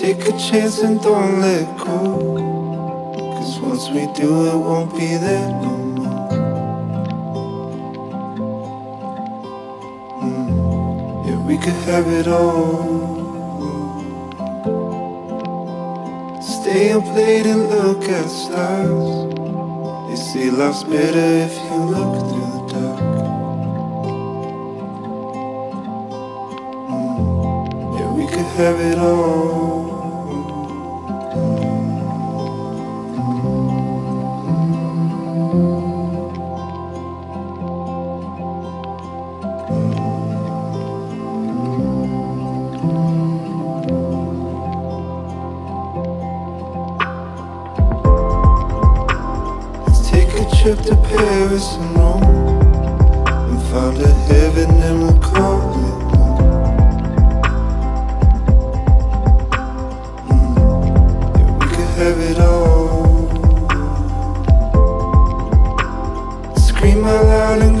Take a chance and don't let go, 'cause once we do it won't be there no more. Yeah, we could have it all. Stay up late and look at stars. They say life's better if you look through the dark. Yeah, we could have it all. Trip to Paris and Rome, and found a heaven and we'll call it home. Yeah, we could have it all. Scream out loud and